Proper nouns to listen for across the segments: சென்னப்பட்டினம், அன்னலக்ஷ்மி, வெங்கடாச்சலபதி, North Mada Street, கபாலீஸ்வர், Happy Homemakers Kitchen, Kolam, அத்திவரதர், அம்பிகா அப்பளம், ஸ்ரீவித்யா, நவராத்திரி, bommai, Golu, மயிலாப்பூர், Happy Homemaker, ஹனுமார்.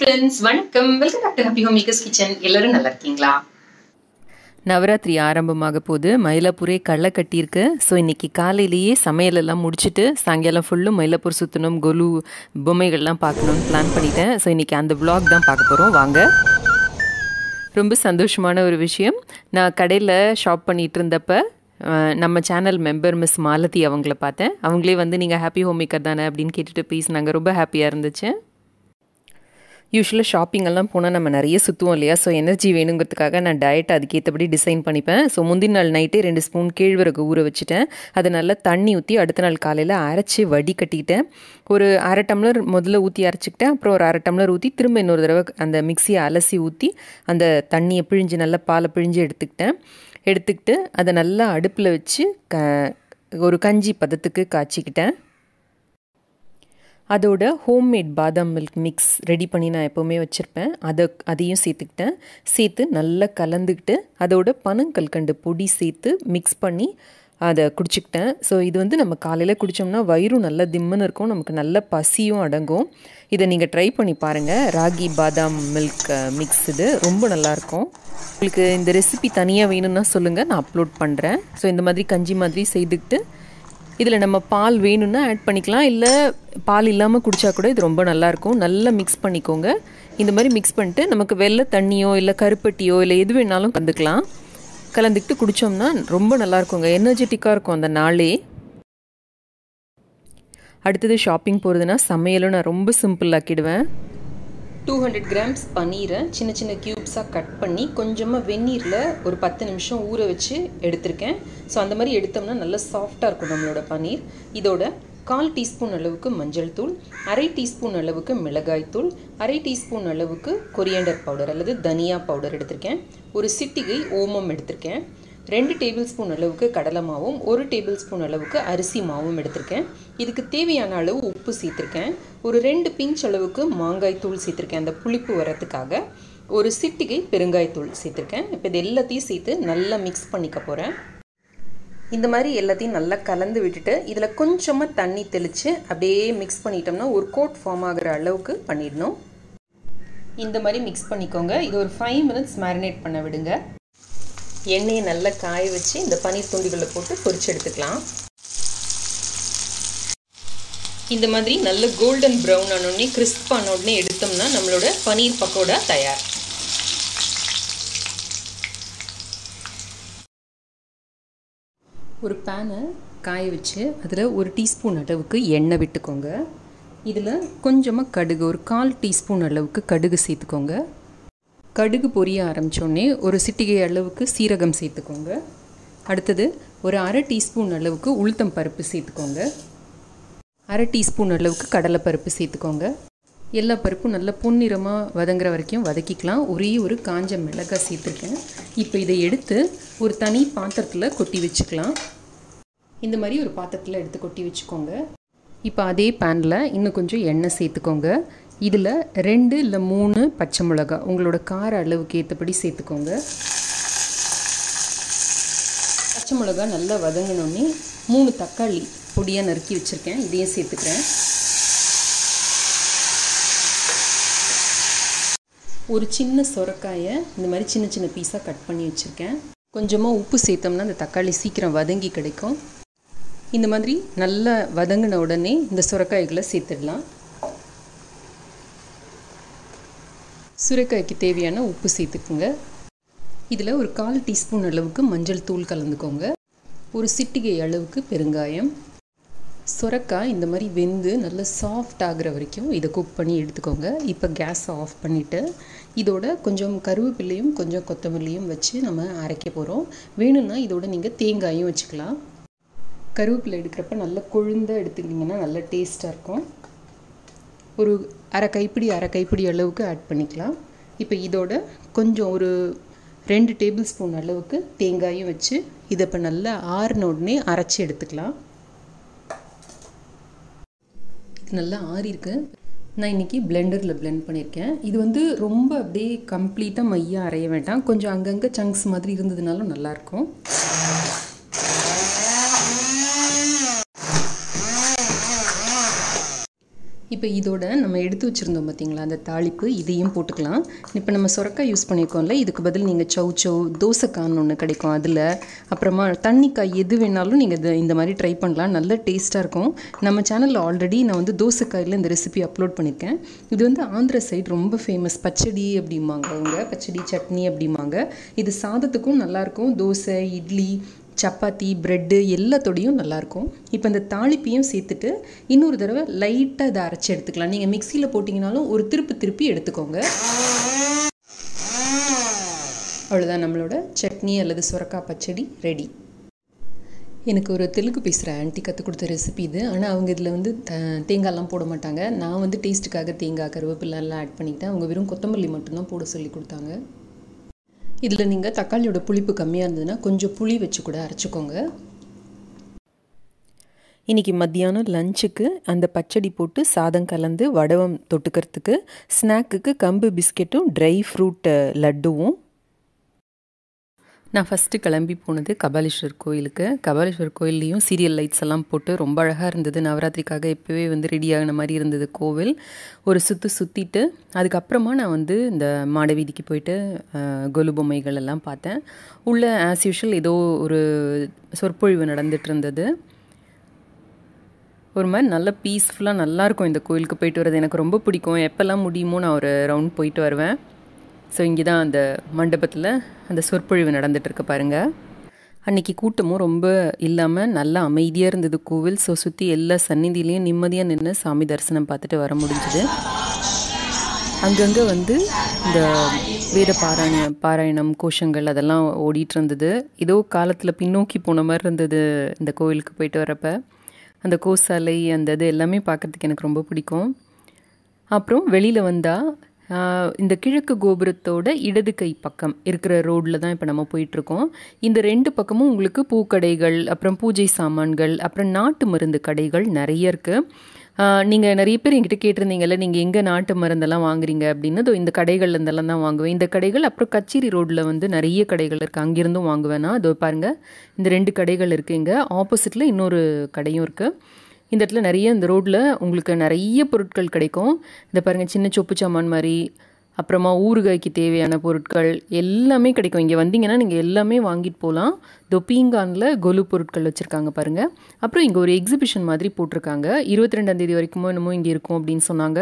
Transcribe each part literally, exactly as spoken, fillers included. friends, welcome. Welcome back to Happy Homemakers Kitchen. எல்லாரும் நல்லா இருக்கீங்களா? நவராத்திரி ஆரம்பமாக போது மயிலாப்பூரே கள்ள கட்டியிருக்கு. ஸோ இன்றைக்கி காலையிலேயே சமையலெல்லாம் முடிச்சுட்டு சாயங்காலம் ஃபுல்லும் மயிலாப்பூர் சுற்றணும், கொலு, பொம்மைகள்லாம் பார்க்கணுன்னு பிளான் பண்ணிட்டேன். ஸோ இன்றைக்கி அந்த vlog தான் பார்க்க போகிறோம். வாங்க. ரொம்ப சந்தோஷமான ஒரு விஷயம், நான் கடையில் ஷாப் பண்ணிகிட்டு இருந்தப்போ நம்ம சேனல் மெம்பர் மிஸ் மாலதி அவங்கள பார்த்தேன். அவங்களே வந்து நீங்கள் ஹாப்பி ஹோம்மேக்கர் தானே அப்படின்னு கேட்டுட்டு பேசினாங்க. ரொம்ப ஹாப்பியாக இருந்துச்சு. யூஸ்வலாக ஷாப்பிங்கெல்லாம் போனால் நம்ம நிறைய சுற்றுவோம் இல்லையா? ஸோ எனர்ஜி வேணுங்கிறதுக்காக நான் டயட் அதுக்கேற்றபடி டிசைன் பண்ணிப்பேன். ஸோ முந்தின நாள் நைட்டே ரெண்டு ஸ்பூன் கேழ்வரகு ஊற வச்சுட்டேன். அதை நல்லா தண்ணி ஊற்றி அடுத்த நாள் காலையில் அரைச்சி வடி கட்டிக்கிட்டேன். ஒரு அரை டம்ளர் முதல்ல ஊற்றி அரைச்சிக்கிட்டேன். அப்புறம் ஒரு அரை டம்ளர் ஊற்றி திரும்ப இன்னொரு தடவை அந்த மிக்சியை அலசி ஊற்றி அந்த தண்ணியை பிழிஞ்சு நல்லா பாலை பிழிஞ்சு எடுத்துக்கிட்டேன். எடுத்துக்கிட்டு அதை நல்லா அடுப்பில் வச்சு க ஒரு கஞ்சி பதத்துக்கு காய்ச்சிக்கிட்டேன். அதோட ஹோம்மேட் பாதாம் மில்க் மிக்ஸ் ரெடி பண்ணி நான் எப்போவுமே வச்சுருப்பேன். அதை அதையும் சேர்த்துக்கிட்டேன். சேர்த்து நல்லா கலந்துக்கிட்டு அதோட பனங்கல்கண்டு பொடி சேர்த்து மிக்ஸ் பண்ணி அதை குடிச்சிக்கிட்டேன். ஸோ இது வந்து நம்ம காலையில் குடித்தோம்னா வயிறும் நல்லா திம்முன்னு இருக்கும், நமக்கு நல்ல பசியும் அடங்கும். இதை நீங்கள் ட்ரை பண்ணி பாருங்கள். ராகி பாதாம் மில்க் மிக்ஸ் இது ரொம்ப நல்லாயிருக்கும். உங்களுக்கு இந்த ரெசிபி தனியாக வேணும்னா சொல்லுங்கள், நான் அப்லோட் பண்ணுறேன். ஸோ இந்த மாதிரி கஞ்சி மாதிரி செய்துக்கிட்டு இதில் நம்ம பால் வேணும்னா ஆட் பண்ணிக்கலாம், இல்லை பால் இல்லாமல் குடித்தா கூட இது ரொம்ப நல்லாயிருக்கும். நல்லா மிக்ஸ் பண்ணிக்கோங்க. இந்த மாதிரி மிக்ஸ் பண்ணிட்டு நமக்கு வெள்ளை தண்ணியோ இல்லை கருப்பட்டியோ இல்லை எது வேணாலும் கலந்துக்கலாம். கலந்துக்கிட்டு குடித்தோம்னா ரொம்ப நல்லாயிருக்குங்க, எனர்ஜெட்டிக்காக இருக்கும் அந்த நாளே. அடுத்தது ஷாப்பிங் போகிறதுனா சமையலும் நான் ரொம்ப சிம்பிளாக்கிடுவேன். டூ ஹண்ட்ரட் கிராம்ஸ் பன்னீரை சின்ன சின்ன க்யூப்ஸாக கட் பண்ணி கொஞ்சமாக வெந்நீரில் ஒரு பத்து நிமிஷம் ஊற வச்சு எடுத்திருக்கேன். ஸோ அந்த மாதிரி எடுத்தோம்னா நல்லா சாஃப்டாக இருக்கும் நம்மளோட பன்னீர். இதோட கால் டீஸ்பூன் அளவுக்கு மஞ்சள் தூள், அரை டீஸ்பூன் அளவுக்கு மிளகாய்த்தூள், அரை டீஸ்பூன் அளவுக்கு கொரியாண்டர் பவுடர் அல்லது தனியா பவுடர் எடுத்திருக்கேன். ஒரு சிட்டிகை ஓமம் எடுத்திருக்கேன். ரெண்டு டேபிள் ஸ்பூன் அளவுக்கு கடலை மாவும் ஒரு டேபிள் ஸ்பூன் அளவுக்கு அரிசி மாவும் எடுத்திருக்கேன். இதுக்கு தேவையான அளவு உப்பு சேர்த்திருக்கேன். ஒரு ரெண்டு பிஞ்ச் அளவுக்கு மாங்காய் தூள் சேர்த்திருக்கேன், அந்த புளிப்பு வரத்துக்காக. ஒரு சிட்டிகை பெருங்காய்த்தூள் சேர்த்திருக்கேன். இப்போ இது எல்லாத்தையும் சேர்த்து நல்லா மிக்ஸ் பண்ணிக்க போகிறேன். இந்த மாதிரி எல்லாத்தையும் நல்லா கலந்து விட்டுட்டு இதில் கொஞ்சமாக தண்ணி தெளித்து அப்படியே மிக்ஸ் பண்ணிட்டோம்னா ஒரு கோட் ஃபார்ம் ஆகிற அளவுக்கு பண்ணிடணும். இந்த மாதிரி மிக்ஸ் பண்ணிக்கோங்க. இது ஒரு ஃபைவ் மினிட்ஸ் மேரினேட் பண்ண விடுங்க. எண்ணெயை நல்லா காய வச்சு இந்த பன்னீர் துண்டுகளை போட்டு பொரிச்சு எடுத்துக்கலாம். இந்த மாதிரி நல்ல கோல்டன் ப்ரௌன் ஆனோடனே கிறிஸ்ப் ஆனோடனே எடுத்தோம்னா நம்மளோட பன்னீர் பக்கோடா தயார். ஒரு பேனை காய வச்சு அதில் ஒரு டீஸ்பூன் அளவுக்கு எண்ணெய் விட்டுக்கோங்க. இதில் கொஞ்சமாக கடுகு, ஒரு கால் டீஸ்பூன் அளவுக்கு கடுகு சேர்த்துக்கோங்க. கடுகு பொரிய ஆரம்பித்தோடனே ஒரு சிட்டிகை அளவுக்கு சீரகம் சேர்த்துக்கோங்க. அடுத்தது ஒரு அரை டீஸ்பூன் அளவுக்கு உளுத்தம் பருப்பு சேர்த்துக்கோங்க. அரை டீஸ்பூன் அளவுக்கு கடலைப்பருப்பு சேர்த்துக்கோங்க. எல்லா பருப்பும் நல்லா பொன்னிறமாக வதங்குற வரைக்கும் வதக்கிக்கலாம். ஒரே ஒரு காஞ்ச மிளகாய் சேர்த்துருக்கேன். இப்போ இதை எடுத்து ஒரு தனி பாத்திரத்தில் கொட்டி வச்சுக்கலாம். இந்த மாதிரி ஒரு பாத்திரத்தில் எடுத்து கொட்டி வச்சுக்கோங்க. இப்போ அதே பேனில் இன்னும் கொஞ்சம் எண்ணெய் சேர்த்துக்கோங்க. இதில் ரெண்டு இல்லை மூணு பச்சை மிளகா உங்களோட கார அளவுக்கு ஏற்றபடி சேர்த்துக்கோங்க. பச்சை மிளகா நல்லா வதங்கினோடனே மூணு தக்காளி பொடியாக நறுக்கி வச்சுருக்கேன், இதையும் சேர்த்துக்கிறேன். ஒரு சின்ன சொரக்காயை இந்த மாதிரி சின்ன சின்ன பீஸாக கட் பண்ணி வச்சுருக்கேன். கொஞ்சமாக உப்பு சேர்த்தோம்னா அந்த தக்காளி சீக்கிரம் வதங்கி கிடைக்கும். இந்த மாதிரி நல்லா வதங்கின உடனே இந்த சொரக்காய்களை சேர்த்துடலாம். சுரைக்காய்க்கு தேவையான உப்பு சேர்த்துக்குங்க. இதில் ஒரு கால் டீஸ்பூன் அளவுக்கு மஞ்சள் தூள் கலந்துக்கோங்க. ஒரு சிட்டிகை அளவுக்கு பெருங்காயம். சுரக்காய் இந்த மாதிரி வெந்து நல்லா சாஃப்ட் ஆகிற வரைக்கும் இதை குக் பண்ணி எடுத்துக்கோங்க. இப்போ கேஸை ஆஃப் பண்ணிவிட்டு இதோட கொஞ்சம் கருவேப்பிலையும் கொஞ்சம் கொத்தமல்லியும் வச்சு நம்ம அரைக்க போகிறோம். வேணும்னா இதோட நீங்கள் தேங்காயும் வச்சுக்கலாம். கருவேப்பிலை எடுக்கிறப்ப நல்லா கொழுந்தாக எடுத்துக்கிட்டிங்கன்னா நல்லா டேஸ்ட்டாக இருக்கும். ஒரு அரை கைப்பிடி அரை கைப்பிடி அளவுக்கு ஆட் பண்ணிக்கலாம். இப்போ இதோட கொஞ்சம் ஒரு ரெண்டு டேபிள் ஸ்பூன் அளவுக்கு தேங்காயும் வச்சு இதை இப்போ நல்லா ஆறுன உடனே அரைச்சி எடுத்துக்கலாம். நல்லா ஆறியிருக்கு. நான் இன்றைக்கி பிளெண்டரில் பிளெண்ட் பண்ணியிருக்கேன். இது வந்து ரொம்ப அப்படியே கம்ப்ளீட்டாக மையாக அரைய வேண்டாம், கொஞ்சம் அங்கங்கே சங்க்ஸ் மாதிரி இருந்ததுனாலும் நல்லாயிருக்கும். இப்போ இப்போ இதோட நம்ம எடுத்து வச்சிருந்தோம் பாத்தீங்களா அந்த தாளிப்பு இதையும் போட்டுக்கலாம். இப்போ நம்ம சொரக்காய் யூஸ் பண்ணிருக்கோம்ல, இதுக்கு பதில் நீங்க சௌச்சோ தோசைக்கான்னு ஒன்று கிடைக்கும் அதுல, அப்புறமா தண்ணிக்காய் எது வேணாலும் நீங்க இந்த மாதிரி ட்ரை பண்ணலாம், நல்ல டேஸ்டா இருக்கும். நம்ம சேனல்ல ஆல்ரெடி நான் வந்து தோசைக்காயில இந்த ரெசிபி அப்லோட் பண்ணிருக்கேன். இது வந்து ஆந்திரா சைடு ரொம்ப ஃபேமஸ், பச்சடி அப்படிமாங்க அவங்க, பச்சடி சட்னி அப்படிமாங்க. இது சாதத்துக்கும் நல்லா இருக்கும், தோசை இட்லி சப்பாத்தி பிரெட்டு எல்லாத்தோடையும் நல்லாயிருக்கும். இப்போ இந்த தாளிப்பையும் சேர்த்துட்டு இன்னொரு தடவை லைட்டாக இதை அரைச்சி எடுத்துக்கலாம். நீங்கள் மிக்சியில் போட்டிங்கனாலும் ஒரு திருப்பி திருப்பி எடுத்துக்கோங்க. அவ்வளோதான், நம்மளோட சட்னி அல்லது சுரக்காய் பச்சடி ரெடி. எனக்கு ஒரு தெலுங்கு பேசுகிற ஆண்டி கற்றுக் கொடுத்த ரெசிபி இது. ஆனால் அவங்க இதில் வந்து தேங்காய்லாம் போட மாட்டாங்க. நான் வந்து டேஸ்ட்டுக்காக தேங்காய் கருவேப்பிலெல்லாம் ஆட் பண்ணிட்டேன். அவங்க வெறும் கொத்தமல்லி மட்டும்தான் போட சொல்லி கொடுத்தாங்க. இதில் நீங்கள் தக்காளியோட புளிப்பு கம்மியாக இருந்ததுன்னா கொஞ்சம் புளி வச்சு கூட அரைச்சிக்கோங்க. இன்றைக்கி மத்தியானம் லஞ்சுக்கு அந்த பச்சடி போட்டு சாதம் கலந்து வடவம் தொட்டுக்கிறதுக்கு, ஸ்நாக்குக்கு கம்பு பிஸ்கெட்டும் ட்ரை ஃப்ரூட் லட்டுவும். நான் ஃபஸ்ட்டு கிளம்பி போனது கபாலீஸ்வர் கோயிலுக்கு. கபாலீஸ்வர் கோயில்லையும் சீரியல் லைட்ஸ் எல்லாம் போட்டு ரொம்ப அழகாக இருந்தது. நவராத்திரிக்காக எப்போவே வந்து ரெடி ஆகின மாதிரி இருந்தது கோவில். ஒரு சுற்று சுற்றிட்டு அதுக்கப்புறமா நான் வந்து இந்த மாட வீதிக்கு போயிட்டு கொலு பொம்மைகள் எல்லாம் பார்த்தேன். உள்ள ஆஸ் யூஷுவல் ஏதோ ஒரு சொற்பொழிவு நடந்துட்டு இருந்தது. ஒரு மாதிரி நல்லா பீஸ்ஃபுல்லாக நல்லாயிருக்கும் இந்த கோயிலுக்கு போயிட்டு வர்றது. எனக்கு ரொம்ப பிடிக்கும். எப்போல்லாம் முடியுமோ நான் ஒரு ரவுண்ட் போயிட்டு வருவேன். ஸோ இங்கே தான் அந்த மண்டபத்தில் அந்த சொற்பொழிவு நடந்துகிட்ருக்கு பாருங்கள். அன்றைக்கி கூட்டமும் ரொம்ப இல்லாமல் நல்லா அமைதியாக இருந்தது கோவில். ஸோ சுற்றி எல்லா சந்நிதியிலையும் நிம்மதியாக நின்று சாமி தரிசனம் பார்த்துட்டு வர முடிஞ்சுது. அங்கங்கே வந்து இந்த வேத பாராயண பாராயணம் கோஷங்கள் அதெல்லாம் ஓடிட்டு இருந்தது. ஏதோ காலத்தில் பின்னோக்கி போன மாதிரி இருந்தது இந்த கோவிலுக்கு போயிட்டு வரப்போ. அந்த கோசாலை அந்த இது எல்லாமே பார்க்குறதுக்கு எனக்கு ரொம்ப பிடிக்கும். அப்புறம் வெளியில் வந்தால் இந்த கிழக்கு கோபுரத்தோட இடது கை பக்கம் இருக்கிற ரோடில் தான் இப்போ நம்ம போயிட்டுருக்கோம். இந்த ரெண்டு பக்கமும் உங்களுக்கு பூக்கடைகள், அப்புறம் பூஜை சாமான்கள், அப்புறம் நாட்டு மருந்து கடைகள் நிறைய இருக்குது. நீங்கள் நிறைய பேர் என்கிட்ட கேட்டிருந்தீங்கல்ல, நீங்கள் எங்கே நாட்டு மருந்தெல்லாம் வாங்குறீங்க அப்படின்னு. இந்த கடைகள் இருந்தெல்லாம் தான் வாங்குவேன் இந்த கடைகள். அப்புறம் கச்சேரி ரோடில் வந்து நிறைய கடைகள் இருக்குது, அங்கேருந்தும் வாங்குவேன்னா. அது பாருங்கள், இந்த ரெண்டு கடைகள் இருக்குது. இங்கே ஆப்போசிட்டில் இன்னொரு கடையும் இருக்குது. இந்த இடத்துல நிறைய இந்த ரோட்டில் உங்களுக்கு நிறைய பொருட்கள் கிடைக்கும். இந்த பாருங்கள், சின்ன சொப்பு சாமான் மாதிரி, அப்புறமா ஊறுகாய்க்கு தேவையான பொருட்கள் எல்லாமே கிடைக்கும். இங்கே வந்தீங்கன்னா நீங்கள் எல்லாமே வாங்கிட்டு போகலாம். தொப்பீங்கானில் கொலு பொருட்கள் வச்சுருக்காங்க பாருங்கள். அப்புறம் இங்கே ஒரு எக்ஸிபிஷன் மாதிரி போட்டிருக்காங்க. இருபத்தி ரெண்டாம் தேதி வரைக்குமோ என்னமோ இங்கே இருக்கும் அப்படின்னு சொன்னாங்க.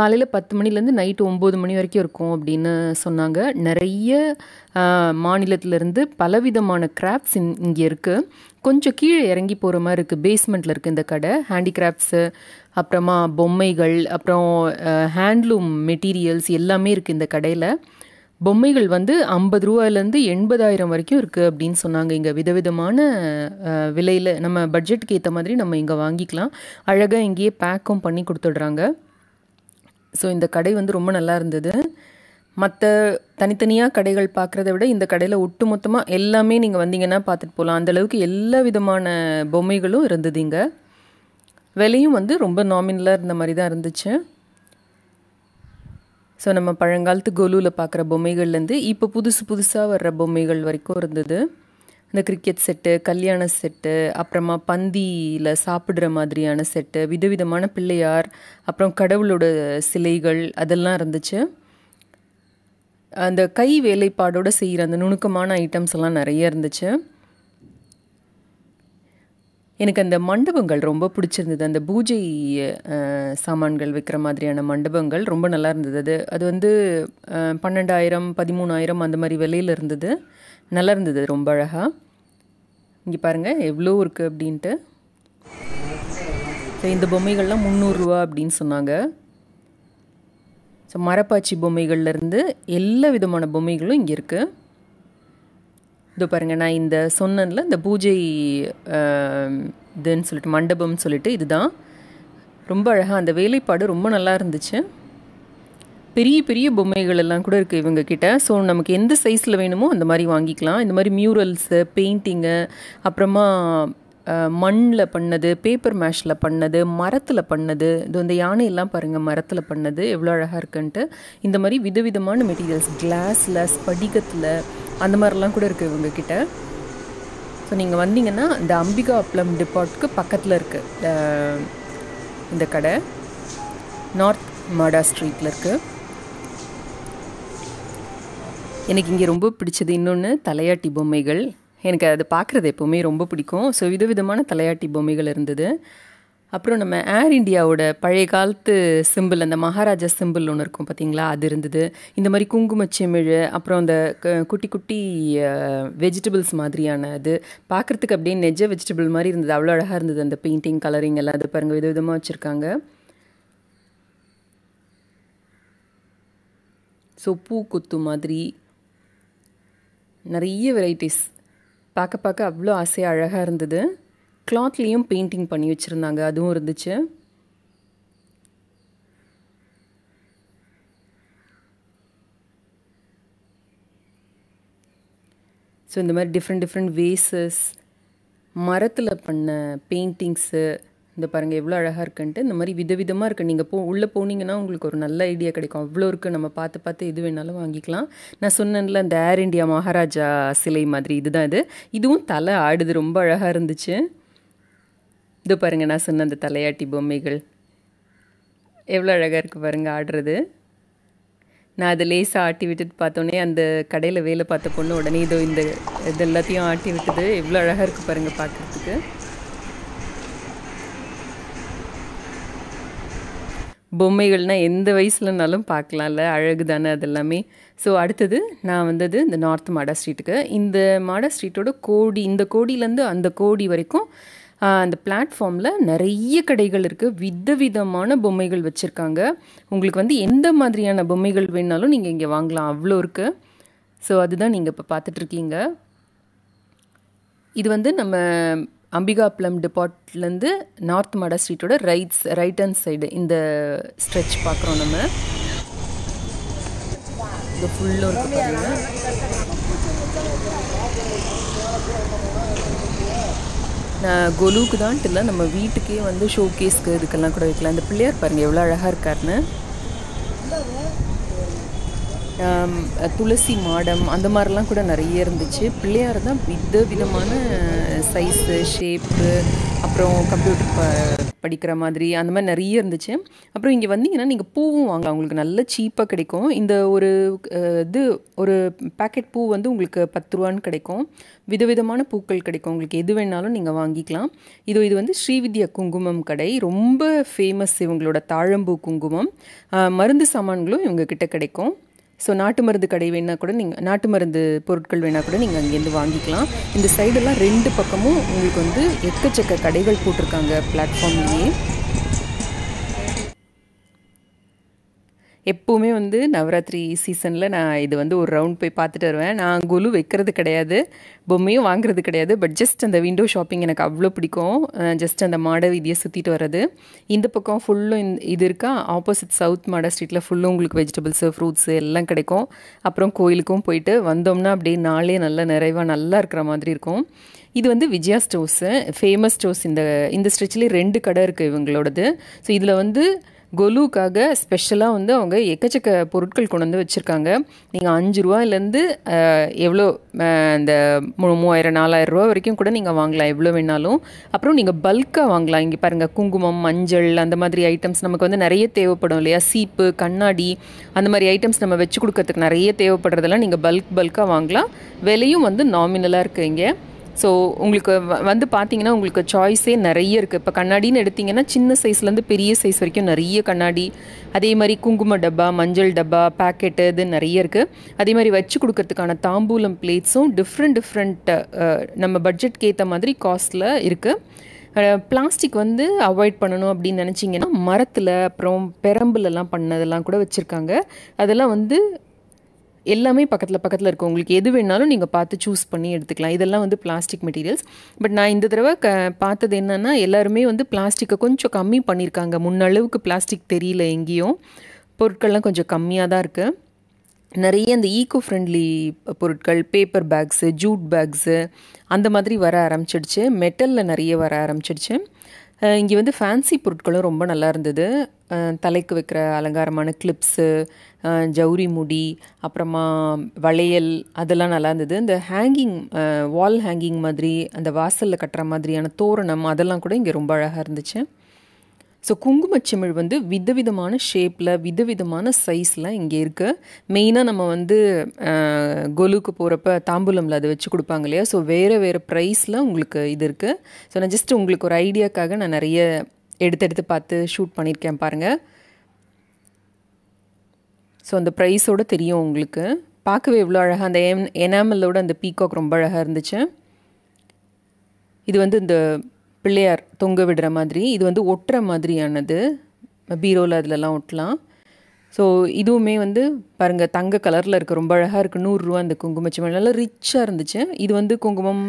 காலையில் பத்து மணிலேருந்து நைட்டு ஒம்பது மணி வரைக்கும் இருக்கும் அப்படின்னு சொன்னாங்க. நிறைய மாநிலத்திலேருந்து பலவிதமான கிராஃப்ட்ஸ் இங்கே இருக்குது. கொஞ்சம் கீழே இறங்கி போகிற மாதிரி இருக்குது, பேஸ்மெண்ட்டில் இருக்குது இந்த கடை. ஹேண்டிகிராஃப்ட்ஸு, அப்புறமா பொம்மைகள், அப்புறம் ஹேண்ட்லூம் மெட்டீரியல்ஸ் எல்லாமே இருக்குது இந்த கடையில். பொம்மைகள் வந்து ஐம்பது ரூபாயிலேருந்து எண்பதாயிரம் வரைக்கும் இருக்குது அப்படின்னு சொன்னாங்க. இங்கே விதவிதமான விலையில் நம்ம பட்ஜெட்டுக்கு ஏற்ற மாதிரி நம்ம இங்கே வாங்கிக்கலாம். அழகாக இங்கேயே பேக்கும் பண்ணி கொடுத்துட்றாங்க. ஸோ இந்த கடை வந்து ரொம்ப நல்லா இருந்தது. மற்ற தனித்தனியாக கடைகள் பார்க்குறத விட இந்த கடையில் ஒட்டு மொத்தமாக எல்லாமே நீங்கள் வந்தீங்கன்னா பார்த்துட்டு போகலாம். அந்தளவுக்கு எல்லா விதமான பொம்மைகளும் இருந்தது இங்கே. விலையும் வந்து ரொம்ப நாமினலாக இருந்த மாதிரி தான் இருந்துச்சு. ஸோ நம்ம பழங்காலத்து கொலுவில் பார்க்குற பொம்மைகள்லேருந்து இப்போ புதுசு புதுசாக வர்ற பொம்மைகள் வரைக்கும் இருந்தது. இந்த கிரிக்கெட் செட்டு, கல்யாண செட்டு, அப்புறமா பந்தியில் சாப்பிட்ற மாதிரியான செட்டு, விதவிதமான பிள்ளையார், அப்புறம் கடவுளோட சிலைகள் அதெல்லாம் இருந்துச்சு. அந்த கை வேலைப்பாடோடு செய்கிற அந்த நுணுக்கமான ஐட்டம்ஸ் எல்லாம் நிறைய இருந்துச்சு. எனக்கு அந்த மண்டபங்கள் ரொம்ப பிடிச்சிருந்தது. அந்த பூஜை சாமான்கள் விற்கிற மாதிரியான மண்டபங்கள் ரொம்ப நல்லா இருந்தது. அது அது வந்து பன்னெண்டாயிரம் பதிமூணாயிரம் அந்த மாதிரி விலையில் இருந்தது. நல்லா இருந்தது, ரொம்ப அழகாக. இங்கே பாருங்கள் எவ்வளோ இருக்குது அப்படின்ட்டு. ஸோ இந்த பொம்மைகள்லாம் முந்நூறுரூவா அப்படின்னு சொன்னாங்க. ஸோ மரப்பாச்சி பொம்மைகள்லேருந்து எல்லா விதமான பொம்மைகளும் இங்கே இருக்குது. இதோ பாருங்கள், நான் இந்த சொன்னதில் இந்த பூஜை இதுன்னு சொல்லிட்டு மண்டபம்னு சொல்லிட்டு இதுதான். ரொம்ப அழகாக அந்த வேலைப்பாடு ரொம்ப நல்லா இருந்துச்சு. பெரிய பெரிய பொம்மைகள் எல்லாம் கூட இருக்குது இவங்கக்கிட்ட. ஸோ நமக்கு எந்த சைஸில் வேணுமோ அந்த மாதிரி வாங்கிக்கலாம். இந்த மாதிரி மியூரல்ஸு, பெயிண்டிங்கு, அப்புறமா மண்ணில் பண்ணது, பேப்பர் மேஷில் பண்ணது, மரத்தில் பண்ணது. இது இந்த யானையெல்லாம் பாருங்கள் மரத்தில் பண்ணது எவ்வளோ அழகாக இருக்குன்ட்டு. இந்த மாதிரி விதவிதமான மெட்டீரியல்ஸ் கிளாஸில், ஸ்படிகத்தில் அந்த மாதிரிலாம் கூட இருக்குது இவங்கக்கிட்ட. ஸோ நீங்கள் வந்தீங்கன்னா இந்த அம்பிகா அப்பளம் டிபார்ட்க்கு பக்கத்தில் இருக்குது இந்த கடை. North Mada Street la irukku. எனக்கு இங்கே ரொம்ப பிடிச்சது இன்னொன்று தலையாட்டி பொம்மைகள். எனக்கு அதை பார்க்குறது எப்போவுமே ரொம்ப பிடிக்கும். ஸோ விதவிதமான தலையாட்டி பொம்மைகள் இருந்தது. அப்புறம் நம்ம ஏர் இண்டியாவோட பழைய காலத்து சிம்பிள், அந்த மகாராஜா சிம்பிள் ஒன்று இருக்கும் பார்த்திங்களா, அது இருந்தது. இந்த மாதிரி குங்குமச்செமிழு, அப்புறம் அந்த குட்டி குட்டி வெஜிடபிள்ஸ் மாதிரியான அது பார்க்குறதுக்கு அப்படியே நெஜ வெஜிடபிள் மாதிரி இருந்தது. அவ்வளோ அழகாக இருந்தது அந்த பெயிண்டிங் கலரிங் எல்லாம். அது பாருங்கள் விதவிதமாக வச்சுருக்காங்க. ஸோ பூ குத்து மாதிரி நிறைய வெரைட்டிஸ் பார்க்க பார்க்க அவ்வளோ ஆசையாக அழகாக இருந்தது. கிளாத்லேயும் பெயிண்டிங் பண்ணி வச்சுருந்தாங்க, அதுவும் இருந்துச்சு. ஸோ இந்த மாதிரி டிஃப்ரெண்ட் டிஃப்ரெண்ட் வேஸஸ், மரத்தில் பண்ண பெயிண்டிங்ஸு, இந்த பாருங்கள் எவ்வளோ அழகாக இருக்குன்ட்டு. இந்த மாதிரி விதவிதமாக இருக்குது. நீங்கள் போ உள்ளே போனீங்கன்னா உங்களுக்கு ஒரு நல்ல ஐடியா கிடைக்கும். அவ்வளோ இருக்குது, நம்ம பார்த்து பார்த்து எது வேணாலும் வாங்கிக்கலாம். நான் சொன்னேன்ல இந்த ஏர் இண்டியா மகாராஜா சிலை மாதிரி இதுதான் இது. இதுவும் தலை ஆடுது, ரொம்ப அழகாக இருந்துச்சு. இது பாருங்கள் நான் சொன்ன அந்த தலையாட்டி பொம்மைகள் எவ்வளோ அழகாக இருக்குது பாருங்கள் ஆடுறது. நான் அதை லேசாக ஆட்டி விட்டுட்டு பார்த்தோன்னே அந்த கடையில் வேலை பார்த்த பொண்ணு உடனே இதோ இந்த இது எல்லாத்தையும் ஆட்டி விட்டுது. எவ்வளோ அழகாக இருக்குது பாருங்கள் பார்க்குறதுக்கு. பொம்மைகள்னால் எந்த வயசுலனாலும் பார்க்கலாம்ல, அழகு தானே அது எல்லாமே. ஸோ அடுத்தது நான் வந்தது இந்த நார்த் மாடா ஸ்ட்ரீட்டுக்கு. இந்த மாடா ஸ்ட்ரீட்டோட கோடி, இந்த கோடியிலேருந்து அந்த கோடி வரைக்கும் அந்த பிளாட்ஃபார்மில் நிறைய கடைகள் இருக்குது. விதவிதமான பொம்மைகள் வச்சுருக்காங்க. உங்களுக்கு வந்து எந்த மாதிரியான பொம்மைகள் வேணாலும் நீங்கள் இங்கே வாங்கலாம், அவ்வளோ இருக்குது. ஸோ அதுதான் நீங்கள் இப்போ பார்த்துட்ருக்கீங்க. இது வந்து நம்ம அம்பிகாபுளம் டிபார்ட்லேருந்து நார்த் மாடா ஸ்ட்ரீட்டோட ரைட்ஸ் ரைட் ஹேண்ட் சைடு இந்த ஸ்ட்ரெச் பார்க்குறோம் நம்ம. இது ஃபுல்லாக இருக்குது பாருங்க. நான் கொலுவுக்கு தான் இல்லை, நம்ம வீட்டுக்கே வந்து ஷோ கேஸ்க்கு இதுக்கெல்லாம் கூட வைக்கலாம். இந்த பிள்ளையார் பாருங்கள் எவ்வளோ அழகாக இருக்காருன்னு. துளசி மாடம் அந்த மாதிரிலாம் கூட நிறைய இருந்துச்சு. பிள்ளையார் தான் வித விதமான சைஸு, ஷேப்பு, அப்புறம் கம்ப்யூட்டர் ப படிக்கிற மாதிரி அந்த மாதிரி நிறைய இருந்துச்சு. அப்புறம் இங்கே வந்தீங்கன்னா நீங்கள் பூவும் வாங்க, உங்களுக்கு நல்ல சீப்பாக கிடைக்கும். இந்த ஒரு இது ஒரு பேக்கெட் பூ வந்து உங்களுக்கு பத்து ரூபான்னு கிடைக்கும். விதவிதமான பூக்கள் கிடைக்கும், உங்களுக்கு எது வேணாலும் நீங்கள் வாங்கிக்கலாம். இது இது வந்து ஸ்ரீவித்யா குங்குமம் கடை, ரொம்ப ஃபேமஸ் இவங்களோட தாழம்பூ குங்குமம். மருந்து சாமான்களும் இவங்கக்கிட்ட கிடைக்கும். ஸோ நாட்டு மருந்து கடை வேணால் கூட நீங்கள் நாட்டு மருந்து பொருட்கள் வேணால் கூட நீங்கள் அங்கேருந்து வாங்கிக்கலாம். இந்த சைடெல்லாம் ரெண்டு பக்கமும் உங்களுக்கு வந்து எக்கச்சக்க கடைகள் போட்டிருக்காங்க பிளாட்ஃபார்ம்லேயே. எப்போவுமே வந்து நவராத்திரி சீசனில் நான் இது வந்து ஒரு ரவுண்ட் போய் பார்த்துட்டு வருவேன். நான் கொலு வைக்கிறது கிடையாது, பொம்மையும் வாங்குறது கிடையாது. பட் ஜஸ்ட் அந்த விண்டோ ஷாப்பிங் எனக்கு அவ்வளோ பிடிக்கும். ஜஸ்ட் அந்த மாட வீதியை சுற்றிட்டு வர்றது. இந்த பக்கம் ஃபுல்லும் இது இருக்கா, ஆப்போசிட் சவுத் மாடா ஸ்ட்ரீட்டில் ஃபுல்லும் உங்களுக்கு வெஜிடபிள்ஸு, ஃப்ரூட்ஸு எல்லாம் கிடைக்கும். அப்புறம் கோயிலுக்கும் போயிட்டு வந்தோம்னா அப்படியே நாளே நல்லா நிறைவாக நல்லா இருக்கிற மாதிரி இருக்கும். இது வந்து விஜயா ஸ்டோர்ஸு, ஃபேமஸ் ஸ்டோர்ஸ். இந்த இந்த ஸ்ட்ரெச்சிலே ரெண்டு கடை இருக்குது இவங்களோடது. ஸோ இதில் வந்து கொலுவுக்காக ஸ்பெஷலாக வந்து அவங்க எக்கச்சக்க பொருட்கள் கொண்டு வந்து வச்சுருக்காங்க. நீங்கள் அஞ்சு ரூபாயிலேருந்து எவ்வளோ இந்த மூவாயிரம் நாலாயிரம் ரூபா வரைக்கும் கூட நீங்கள் வாங்கலாம், எவ்வளோ வேணாலும். அப்புறம் நீங்கள் பல்காக வாங்கலாம். இங்கே பாருங்கள் குங்குமம், மஞ்சள் அந்த மாதிரி ஐட்டம்ஸ் நமக்கு வந்து நிறைய தேவைப்படும் இல்லையா. சீப்பு, கண்ணாடி அந்த மாதிரி ஐட்டம்ஸ் நம்ம வச்சு கொடுக்கறதுக்கு நிறைய தேவைப்படுறதெல்லாம் நீங்கள் பல்க் பல்காக வாங்கலாம். விலையும் வந்து நாமினலாக இருக்குது இங்கே. ஸோ உங்களுக்கு வந்து பார்த்தீங்கன்னா உங்களுக்கு சாய்ஸே நிறைய இருக்குது. இப்போ கண்ணாடின்னு எடுத்திங்கன்னா சின்ன சைஸ்லேருந்து பெரிய சைஸ் வரைக்கும் நிறைய கண்ணாடி. அதே மாதிரி குங்கும டப்பா, மஞ்சள் டப்பா, பேக்கெட்டு இது நிறைய இருக்குது. அதே மாதிரி வச்சு கொடுக்கறதுக்கான தாம்பூலம் பிளேட்ஸும் டிஃப்ரெண்ட் டிஃப்ரெண்ட் நம்ம பட்ஜெட்க்கு ஏற்ற மாதிரி காஸ்ட்டில் இருக்குது. பிளாஸ்டிக் வந்து அவாய்ட் பண்ணணும் அப்படின்னு நினச்சிங்கன்னா மரத்தில் அப்புறம் பெரம்புலலாம் பண்ணதெல்லாம் கூட வச்சுருக்காங்க. அதெல்லாம் வந்து எல்லாமே பக்கத்தில் பக்கத்தில் இருக்கும். உங்களுக்கு எது வேணாலும் நீங்கள் பார்த்து சூஸ் பண்ணி எடுத்துக்கலாம். இதெல்லாம் வந்து பிளாஸ்டிக் மெட்டீரியல்ஸ். பட் நான் இந்த தடவை க பார்த்தது என்னென்னா எல்லாருமே வந்து பிளாஸ்டிக்கை கொஞ்சம் கம்மி பண்ணியிருக்காங்க. முன்னளவுக்கு பிளாஸ்டிக் தெரியல எங்கேயும். பொருட்கள்லாம் கொஞ்சம் கம்மியாக தான் இருக்குது. நிறைய இந்த ஈக்கோ ஃப்ரெண்ட்லி பொருட்கள், பேப்பர் பேக்ஸு, ஜூட் பேக்ஸு அந்த மாதிரி வர ஆரம்பிச்சிடுச்சு. மெட்டலில் நிறைய வர ஆரம்பிச்சிடுச்சு. இங்கே வந்து ஃபேன்சி பொருட்களும் ரொம்ப நல்லா இருந்தது. தலைக்கு வைக்கிற அலங்காரமான கிளிப்ஸு, ஜவுரி முடி, அப்புறமா வளையல் அதெல்லாம் நல்லா இருந்தது. இந்த ஹேங்கிங், வால் ஹேங்கிங் மாதிரி அந்த வாசலில் கட்டுற மாதிரியான தோரணம் அதெல்லாம் கூட இங்கே ரொம்ப அழகாக இருந்துச்சு. ஸோ குங்குமச்சிமிழ் வந்து விதவிதமான ஷேப்பில் விதவிதமான சைஸில் இங்கே இருக்குது. மெயினாக நம்ம வந்து கொலுக்கு போகிறப்ப தாம்பூலமில் அதை வச்சு கொடுப்பாங்க இல்லையா, ஸோ வேறு வேறு ப்ரைஸில் உங்களுக்கு இது இருக்குது. ஸோ நான் ஜஸ்ட் உங்களுக்கு ஒரு ஐடியாக்காக நான் நிறைய எடுத்தெடுத்து பார்த்து ஷூட் பண்ணியிருக்கேன் பாருங்கள். ஸோ அந்த ப்ரைஸோடு தெரியும் உங்களுக்கு. பார்க்கவே எவ்வளோ அழகாக அந்த என் எனாமலோட அந்த பீகாக் ரொம்ப அழகாக இருந்துச்சு. இது வந்து இந்த பிள்ளையார் தொங்க விடுற மாதிரி, இது வந்து ஒட்டுற மாதிரியானது, பீரோவில் அதிலலாம் ஒட்டலாம். ஸோ இதுவுமே வந்து பாருங்கள் தங்க கலரில் இருக்குது, ரொம்ப அழகாக இருக்குது. நூறுரூவா அந்த குங்குமச்சிமிழ், நல்லா ரிச்சாக இருந்துச்சு. இது வந்து குங்குமம்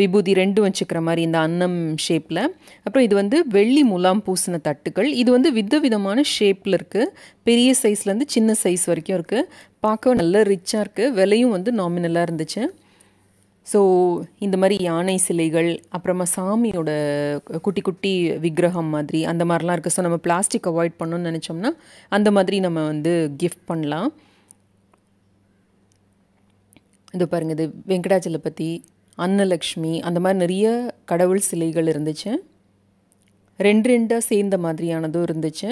விபூதி ரெண்டும் வச்சுக்கிற மாதிரி இந்த அன்னம் ஷேப்பில். அப்புறம் இது வந்து வெள்ளி முலாம் பூசின தட்டுக்கள், இது வந்து விதவிதமான ஷேப்பில் இருக்குது. பெரிய சைஸ்லேருந்து சின்ன சைஸ் வரைக்கும் இருக்குது. பார்க்க நல்லா ரிச்சாக இருக்குது. விலையும் வந்து நாமினலாக இருந்துச்சு. ஸோ இந்த மாதிரி யானை சிலைகள், அப்புறமா சாமியோட குட்டி குட்டி விக்கிரகம் மாதிரி அந்த மாதிரிலாம் இருக்குது. ஸோ நம்ம பிளாஸ்டிக் அவாய்ட் பண்ணணும்னு நினச்சோம்னா அந்த மாதிரி நம்ம வந்து கிஃப்ட் பண்ணலாம். இது பாருங்கள், இது வெங்கடாச்சலபதி, அன்னலக்ஷ்மி, அந்த மாதிரி நிறைய கடவுள் சிலைகள் இருந்துச்சு. ரெண்டு ரெண்டாக சேர்ந்த மாதிரியானதும் இருந்துச்சு.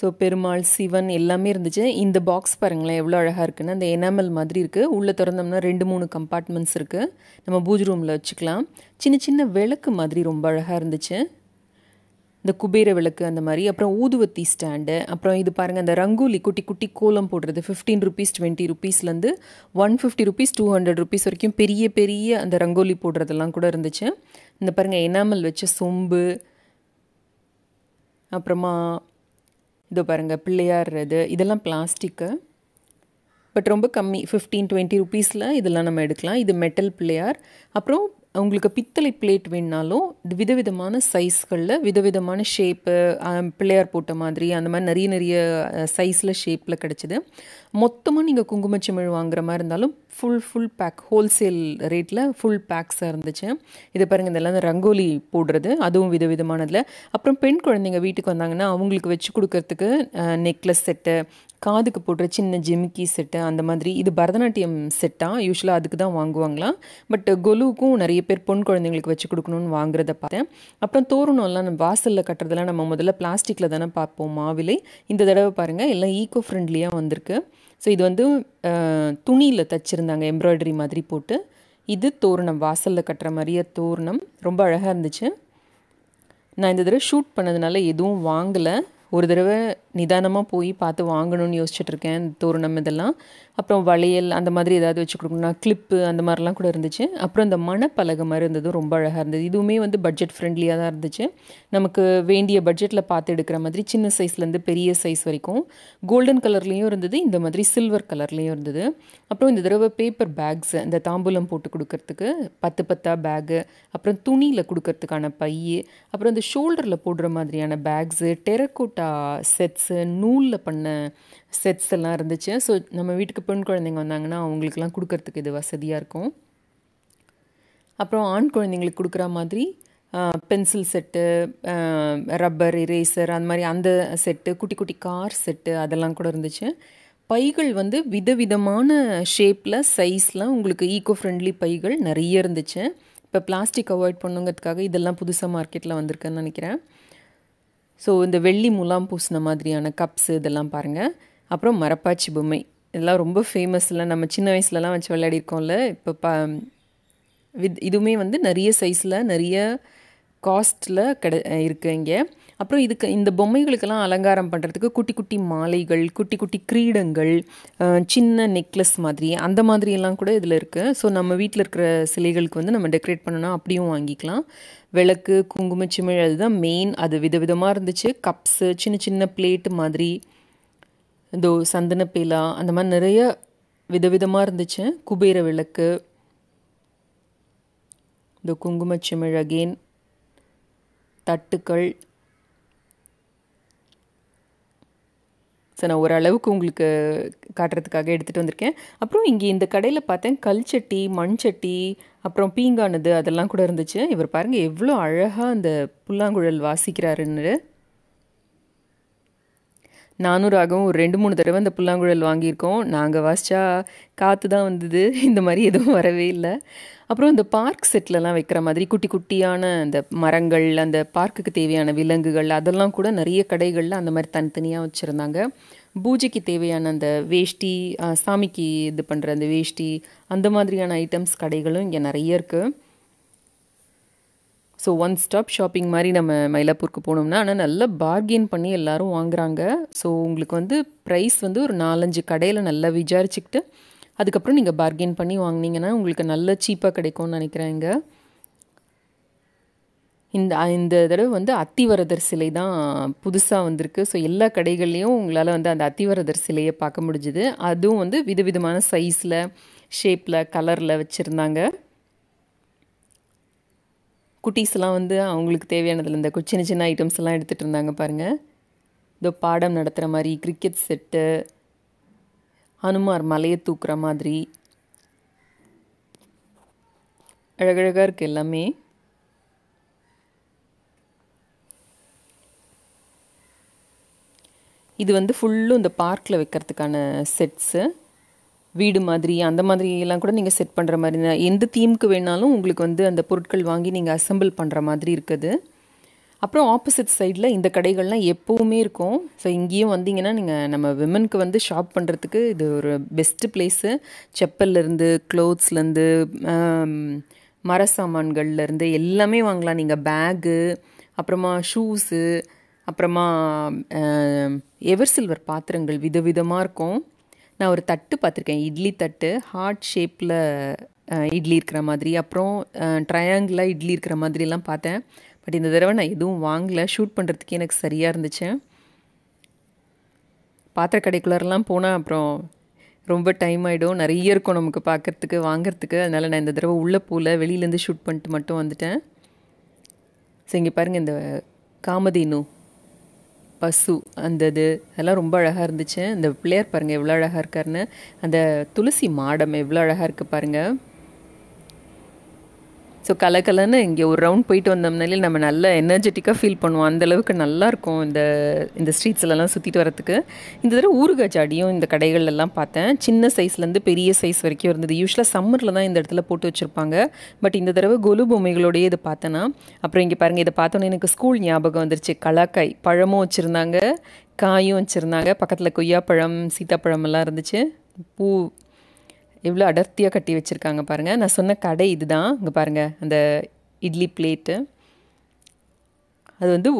ஸோ பெருமாள், சிவன் எல்லாமே இருந்துச்சு. இந்த பாக்ஸ் பாருங்களேன் எவ்வளோ அழகாக இருக்குதுன்னு, அந்த எனாமல் மாதிரி இருக்குது. உள்ளே திறந்தோம்னா ரெண்டு மூணு கம்பார்ட்மெண்ட்ஸ் இருக்குது, நம்ம பூஜ் ரூமில் வச்சுக்கலாம். சின்ன சின்ன விளக்கு மாதிரி ரொம்ப அழகாக இருந்துச்சு, இந்த குபேர விளக்கு அந்த மாதிரி. அப்புறம் ஊதுவத்தி ஸ்டாண்டு, அப்புறம் இது பாருங்கள் அந்த ரங்கோலி குட்டி குட்டி கோலம் போடுறது. ஃபிஃப்டீன் ருபீஸ் டுவெண்ட்டி ருபீஸ்லேருந்து one fifty rupees two hundred rupees வரைக்கும் பெரிய பெரிய அந்த ரங்கோலி போடுறதெல்லாம் கூட இருந்துச்சு. இந்த பாருங்கள் எனாமல் வச்ச சொம்பு, அப்புறமா இதோ பாருங்கள் பிள்ளையார் இது, இதெல்லாம் பிளாஸ்டிக்கு பட் ரொம்ப கம்மி, ஃபிஃப்டீன் டுவெண்ட்டி ருபீஸில் இதெல்லாம் நம்ம எடுக்கலாம். இது மெட்டல் பிள்ளையார். அப்புறம் உங்களுக்கு பித்தளை பிளேட் வேணுனாலும் இது விதவிதமான சைஸ்களில் விதவிதமான ஷேப்பு, பிள்ளையார் போட்ட மாதிரி அந்த மாதிரி நிறைய நிறைய சைஸில் ஷேப்பில் கிடச்சிது. மொத்தமாக நீங்கள் குங்குமச்சிமிழ் வாங்குற மாதிரி இருந்தாலும் ஃபுல் ஃபுல் பேக் ஹோல்சேல் ரேட்டில் ஃபுல் பேக்ஸாக இருந்துச்சு. இதை பாருங்கள், இதெல்லாம் ரங்கோலி போடுறது, அதுவும் விதவிதமானதில். அப்புறம் பெண் குழந்தைங்க வீட்டுக்கு வந்தாங்கன்னா அவங்களுக்கு வச்சு கொடுக்கறதுக்கு நெக்லஸ் செட்டு, காதுக்கு போடுற சின்ன ஜிமிக்கி செட்டு அந்த மாதிரி. இது பரதநாட்டியம் செட்டாக யூஸ்வலாக அதுக்கு தான் வாங்குவாங்களாம். பட் கொலுவுக்கும் நிறைய பேர் பொன் குழந்தைங்களுக்கு வச்சு கொடுக்கணும்னு வாங்குறத பார்த்தேன். அப்புறம் தோரணம்லாம் நம்ம வாசலில் கட்டுறதெல்லாம் நம்ம முதல்ல பிளாஸ்டிக்கில் தானே பார்ப்போம் மாவிலை. இந்த தடவை பாருங்கள் எல்லாம் ஈக்கோ ஃப்ரெண்ட்லியாக வந்திருக்கு. ஸோ இது வந்து துணியில் தைச்சிருந்தாங்க எம்ப்ராய்டரி மாதிரி போட்டு. இது தோரணம், வாசலில் கட்டுற மாதிரியே தோரணம், ரொம்ப அழகாக இருந்துச்சு. நான் இந்த தடவை ஷூட் பண்ணதுனால எதுவும் வாங்கலை, ஒரு தடவை நிதானமாக போய் பார்த்து வாங்கணும்னு யோசிச்சுட்ருக்கேன். தோரணம் இதெல்லாம், அப்புறம் வளையல் அந்த மாதிரி ஏதாவது வச்சு கொடுக்கணும்னா கிளிப்பு அந்த மாதிரிலாம் கூட இருந்துச்சு. அப்புறம் இந்த மணப்பலகை மாதிரி இருந்ததும் ரொம்ப அழகாக இருந்தது. இதுவுமே வந்து பட்ஜெட் ஃப்ரெண்ட்லியாக தான் இருந்துச்சு. நமக்கு வேண்டிய பட்ஜெட்டில் பார்த்து எடுக்கிற மாதிரி சின்ன சைஸ்லேருந்து பெரிய சைஸ் வரைக்கும். கோல்டன் கலர்லேயும் இருந்தது, இந்த மாதிரி சில்வர் கலர்லேயும் இருந்தது. அப்புறம் இந்த தடவை பேப்பர் பேக்ஸ், இந்த தாம்பூலம் போட்டு கொடுக்கறதுக்கு பத்து பத்தா பேகு, அப்புறம் துணியில் கொடுக்கறதுக்கான பையே, அப்புறம் இந்த ஷோல்டரில் போடுற மாதிரியான பேக்ஸு, டெரக்கோட் செட்ஸு, நூலில் பண்ண செட்ஸ் எல்லாம் இருந்துச்சு. ஸோ நம்ம வீட்டுக்கு பெண் குழந்தைங்க வந்தாங்கன்னா அவங்களுக்குலாம் கொடுக்கறதுக்கு இது வசதியாக இருக்கும். அப்புறம் ஆண் குழந்தைங்களுக்கு கொடுக்குற மாதிரி பென்சில் செட்டு, ரப்பர் இரேசர் அந்த மாதிரி அந்த செட்டு, குட்டி குட்டி கார் செட்டு அதெல்லாம் கூட இருந்துச்சு. பைகள் வந்து விதவிதமான ஷேப்பில் சைஸில் உங்களுக்கு ஈக்கோ ஃப்ரெண்ட்லி பைகள் நிறைய இருந்துச்சு. இப்போ பிளாஸ்டிக் அவாய்ட் பண்ணுங்கிறதுக்காக இதெல்லாம் புதுசாக மார்க்கெட்டில் வந்திருக்குன்னு நினைக்கிறேன். ஸோ இந்த வெள்ளி முலாம் பூசின மாதிரியான கப்ஸு இதெல்லாம் பாருங்கள். அப்புறம் மரப்பாச்சி பொம்மை, இதெல்லாம் ரொம்ப ஃபேமஸில் நம்ம சின்ன வயசுலலாம் வச்சு விளையாடிருக்கோம்ல. இப்போ ப வித் இதுவுமே வந்து நிறைய சைஸில் நிறைய காஸ்ட்டில் கிடை இருக்குது இங்கே. அப்புறம் இதுக்கு இந்த பொம்மைகளுக்கெல்லாம் அலங்காரம் பண்ணுறதுக்கு குட்டி குட்டி மாலைகள், குட்டி குட்டி கிரீடங்கள், சின்ன நெக்லஸ் மாதிரி அந்த மாதிரியெல்லாம் கூட இதில் இருக்குது. ஸோ நம்ம வீட்டில் இருக்கிற சிலைகளுக்கு வந்து நம்ம டெக்கரேட் பண்ணணும் அப்படியும் வாங்கிக்கலாம். விளக்கு, குங்குமச்சிமிழ் அதுதான் மெயின், அது விதவிதமாக இருந்துச்சு. கப்ஸு, சின்ன சின்ன பிளேட்டு மாதிரி, இதோ சந்தன பேலா அந்த மாதிரி நிறைய விதவிதமாக இருந்துச்சு. குபேர விளக்கு, இதோ குங்குமச்சிமிழ் அகெயின், தட்டுக்கள். ஸோ நான் ஓரளவுக்கு உங்களுக்கு காட்டுறதுக்காக எடுத்துகிட்டு வந்திருக்கேன். அப்புறம் இங்கே இந்த கடையில் பார்த்தேன் கல்ச்சட்டி, மண்சட்டி, அப்புறம் பீங்கானது அதெல்லாம் கூட இருந்துச்சு. இவர் பாருங்கள் எவ்வளோ அழகாக அந்த புல்லாங்குழல் வாசிக்கிறாருன்னு. நானும் ராகவும் ஒரு ரெண்டு மூணு தடவை அந்த புல்லாங்குழல் வாங்கியிருக்கோம். நாங்கள் வாசிச்சா காற்று தான் வந்தது, இந்த மாதிரி எதுவும் வரவே இல்லை. அப்புறம் இந்த பார்க் செட்லலாம் வைக்கிற மாதிரி குட்டி குட்டியான அந்த மரங்கள், அந்த பார்க்குக்கு தேவையான விலங்குகள் அதெல்லாம் கூட நிறைய கடைகளில் அந்த மாதிரி தனித்தனியாக வச்சுருந்தாங்க. பூஜைக்கு தேவையான அந்த வேஷ்டி, சாமிக்கு இது பண்ணுற அந்த வேஷ்டி, அந்த மாதிரியான ஐட்டம்ஸ் கடைகளும் இங்கே நிறைய இருக்குது. ஸோ ஒன் ஸ்டாப் ஷாப்பிங் மாதிரி நம்ம மயிலாப்பூருக்கு போனோம்னா ஆனால் நல்லா பார்கெயின் பண்ணி எல்லோரும் வாங்குகிறாங்க. ஸோ உங்களுக்கு வந்து ப்ரைஸ் வந்து ஒரு நாலஞ்சு கடையில் நல்லா விசாரிச்சுக்கிட்டு அதுக்கப்புறம் நீங்கள் பார்கெயின் பண்ணி வாங்கினீங்கன்னா உங்களுக்கு நல்ல சீப்பாக கிடைக்கும்னு நினைக்கிறேங்க. இந்த இந்த தடவை வந்து அத்திவரதர் சிலை தான் புதுசாக வந்திருக்கு. ஸோ எல்லா கடைகள்லேயும் உங்களால் வந்து அந்த அத்திவரதர் சிலையை பார்க்க முடிஞ்சுது. அதுவும் வந்து விதவிதமான சைஸில், ஷேப்பில், கலரில் வச்சுருந்தாங்க. குட்டீஸ்லாம் வந்து அவங்களுக்கு தேவையானதில் இந்த சின்ன சின்ன ஐட்டம்ஸ் எல்லாம் எடுத்துகிட்டு இருந்தாங்க பாருங்கள். இதோ பாடம் நடத்துகிற மாதிரி கிரிக்கெட் செட்டு, ஹனுமார் மலையை தூக்குற மாதிரி, அழகழகாக இருக்குது எல்லாமே. இது வந்து ஃபுல்லும் இந்த பார்க்கில் வைக்கிறதுக்கான செட்ஸு, வீடு மாதிரி அந்த மாதிரி எல்லாம் கூட நீங்கள் செட் பண்ணுற மாதிரி தான். எந்த தீமுக்கு வேணாலும் உங்களுக்கு வந்து அந்த பொருட்கள் வாங்கி நீங்கள் அசம்பிள் பண்ணுற மாதிரி இருக்குது. அப்புறம் ஆப்போசிட் சைடில் இந்த கடைகள்லாம் எப்போவுமே இருக்கும். ஸோ இங்கேயும் வந்தீங்கன்னா நீங்கள் நம்ம விமனுக்கு வந்து ஷாப் பண்ணுறதுக்கு இது ஒரு பெஸ்ட்டு பிளேஸு. செப்பல்லேருந்து, க்ளோத்ஸ்லேருந்து, மர சாமான்கள்லேருந்து எல்லாமே வாங்கலாம் நீங்கள். பேகு, அப்புறமா ஷூஸு, அப்புறமா எவர் சில்வர் பாத்திரங்கள் விதவிதமாக இருக்கும். நான் ஒரு தட்டு பார்த்துருக்கேன், இட்லி தட்டு, ஹார்ட் ஷேப்பில் இட்லி இருக்கிற மாதிரி, அப்புறம் ட்ரையாங்கிளாக இட்லி இருக்கிற மாதிரிலாம் பார்த்தேன். பட் இந்த தடவை நான் எதுவும் வாங்கலை, ஷூட் பண்ணுறதுக்கே எனக்கு சரியாக இருந்துச்சு. பாத்திர கடைக்குள்ளரெலாம் போனால் அப்புறம் ரொம்ப டைம் ஆகிடும், நிறைய இருக்கும் நமக்கு பார்க்குறதுக்கு, வாங்கிறதுக்கு. அதனால் நான் இந்த தடவை உள்ளே போகல, வெளியிலேருந்து ஷூட் பண்ணிட்டு மட்டும் வந்துட்டேன். ஸோ இங்கே பாருங்கள் இந்த காமதேனு, பசு, அந்த இது அதெல்லாம் ரொம்ப அழகாக இருந்துச்சு. அந்த பிள்ளையார் பாருங்கள் எவ்வளோ அழகாக இருக்காருன்னு, அந்த துளசி மாடம் எவ்வளோ அழகாக இருக்குது பாருங்கள். ஸோ கலக்கலன்னு இங்கே ஒரு ரவுண்ட் போயிட்டு வந்தோம்னாலே நம்ம நல்லா எனர்ஜெட்டிக்காக ஃபீல் பண்ணுவோம். அந்தளவுக்கு நல்லாயிருக்கும் இந்த இந்த ஸ்ட்ரீட்ஸ்லாம் சுற்றிட்டு வரத்துக்கு. இந்த தடவை ஊறுகாய் ஜாடியும் இந்த கடைகள்லாம் பார்த்தேன், சின்ன சைஸ்லேருந்து பெரிய சைஸ் வரைக்கும் இருந்தது. யூஸ்வலாக சம்மரில் தான் இந்த இடத்துல போட்டு வச்சுருப்பாங்க, பட் இந்த தடவை கொலு பொம்மைகளோடையே இது பார்த்தேன்னா. அப்புறம் இங்கே பாருங்கள், இதை பார்த்தோன்னே எனக்கு ஸ்கூல் ஞாபகம் வந்துருச்சு. கலாக்காய் பழமும் வச்சுருந்தாங்க, காயும் வச்சுருந்தாங்க, பக்கத்தில் கொய்யாப்பழம், சீத்தாப்பழமெல்லாம் இருந்துச்சு. பூ எவ்வளோ அடர்த்தியாக கட்டி வச்சுருக்காங்க பாருங்கள். நான் சொன்ன கடை இது தான். இங்கே பாருங்கள் அந்த இட்லி பிளேட்டு, அது வந்து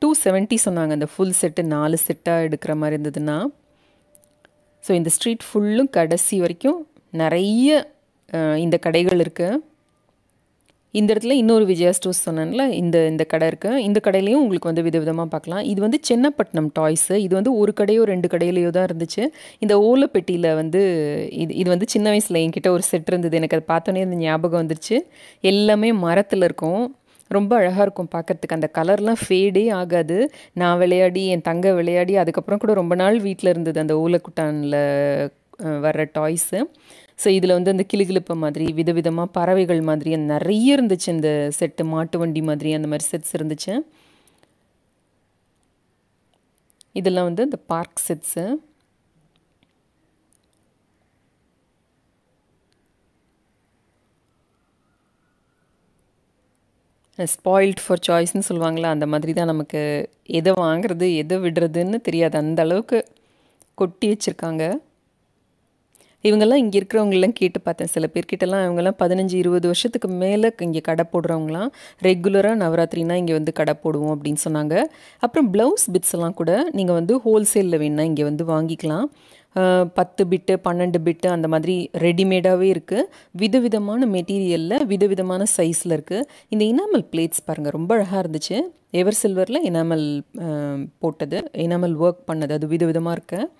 டூ செவன்ட்டி சொன்னாங்க அந்த ஃபுல் செட்டு, நாலு செட்டாக எடுக்கிற மாதிரி இருந்ததுன்னா. ஸோ இந்த ஸ்ட்ரீட் ஃபுல்லும் கடைசி வரைக்கும் நிறைய இந்த கடைகள் இருக்குது. இந்த இடத்துல இன்னொரு விஜயா ஸ்டோர்ஸ் சொன்னால இந்த இந்த கடை இருக்குது. இந்த கடையிலையும் உங்களுக்கு வந்து விதவிதமாக பார்க்கலாம். இது வந்து சென்னப்பட்டினம் டாய்ஸு. இது வந்து ஒரு கடையோ ரெண்டு கடையிலையோ தான் இருந்துச்சு. இந்த ஓலப்பெட்டியில் வந்து இது இது வந்து சின்ன வயசில் என்கிட்ட ஒரு செட் இருந்தது, எனக்கு அதை பார்த்தோன்னே இந்த ஞாபகம் வந்துருச்சு. எல்லாமே மரத்தில் இருக்கும், ரொம்ப அழகாக இருக்கும் பார்க்குறதுக்கு. அந்த கலர்லாம் ஃபேடே ஆகாது. நான் விளையாடி, என் தங்க விளையாடி, அதுக்கப்புறம் கூட ரொம்ப நாள் வீட்டில் இருந்தது அந்த ஓலக்குட்டானில் வர்ற டாய்ஸு. ஸோ இதில் வந்து அந்த கிளிகிளிப்பு மாதிரி, விதவிதமாக பறவைகள் மாதிரி நிறைய இருந்துச்சு இந்த செட்டு. மாட்டு வண்டி மாதிரி அந்த மாதிரி செட்ஸ் இருந்துச்சு. இதெல்லாம் வந்து இந்த பார்க் செட்ஸு. ஸ்பாயில்ட் ஃபார் சாய்ஸ்ன்னு சொல்லுவாங்களா, அந்த மாதிரி தான். நமக்கு எதை வாங்கிறது எதை விடுறதுன்னு தெரியாது, அந்த அளவுக்கு கொட்டி வச்சுருக்காங்க. இவங்கெல்லாம் இங்கே இருக்கிறவங்களாம் கேட்டு பார்த்தேன், சில பேர்கிட்டலாம் இவங்கெல்லாம் பதினஞ்சு இருபது வருஷத்துக்கு மேலே இங்கே கடை போடுறவங்களாம் ரெகுலராக நவராத்திரினா இங்கே வந்து கடை போடுவோம் அப்படின்னு சொன்னாங்க. அப்புறம் ப்ளவுஸ் பிட்ஸ் எல்லாம் கூட நீங்கள் வந்து ஹோல்சேலில் வேணுன்னா இங்கே வந்து வாங்கிக்கலாம். பத்து பிட்டு, பன்னெண்டு பிட்டு அந்த மாதிரி ரெடிமேடாகவே இருக்குது. விதவிதமான மெட்டீரியலில் விதவிதமான சைஸில் இருக்குது. இந்த இனாமல் பிளேட்ஸ் பாருங்கள் ரொம்ப அழகாக இருந்துச்சு. எவர் சில்வரில் இனாமல் போட்டது, இனாமல் ஒர்க் பண்ணது, அது விதவிதமாக இருக்குது.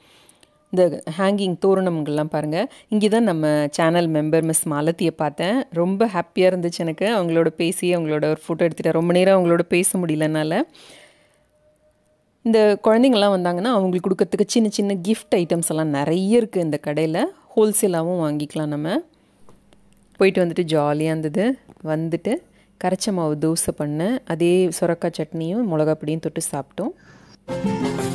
இந்த ஹேங்கிங் தோரணங்கள்லாம் பாருங்கள். இங்கே தான் நம்ம சேனல் மெம்பர் மிஸ் மாலத்தியை பார்த்தேன். ரொம்ப ஹாப்பியாக இருந்துச்சு எனக்கு அவங்களோட பேசி, அவங்களோட ஒரு ஃபோட்டோ எடுத்துகிட்டேன். ரொம்ப நேரம் அவங்களோட பேச முடியலனால. இந்த குழந்தைங்கள்லாம் வந்தாங்கன்னா அவங்களுக்கு கொடுக்கறதுக்கு சின்ன சின்ன கிஃப்ட் ஐட்டம்ஸ் எல்லாம் நிறைய இருக்குது இந்த கடையில். ஹோல்சேலாகவும் வாங்கிக்கலாம். நம்ம போயிட்டு வந்துட்டு ஜாலியாக இருந்தது. வந்துட்டு கரைச்ச மாவு தோசை பண்ணேன், அதே சுரக்காய் சட்னியும் மிளகாப்பொடியும் தொட்டு சாப்பிட்டோம்.